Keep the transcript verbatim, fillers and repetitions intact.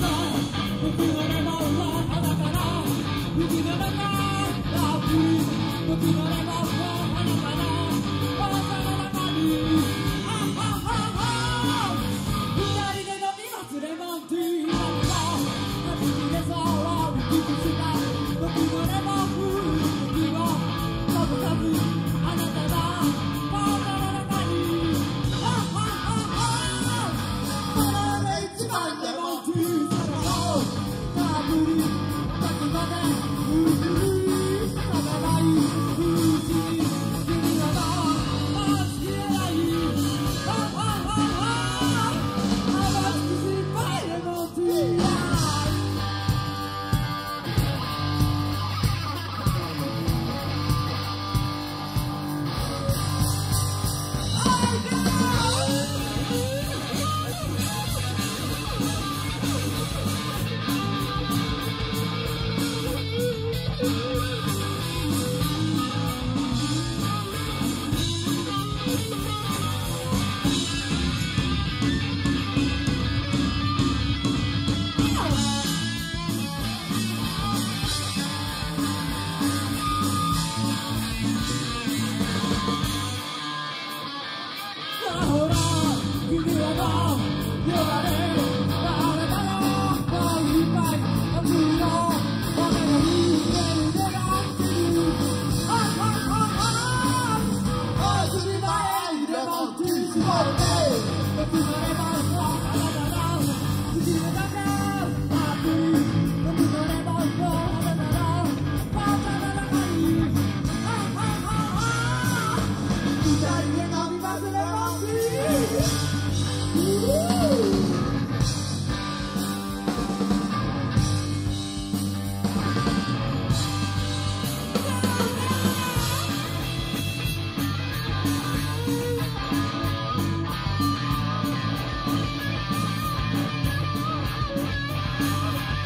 I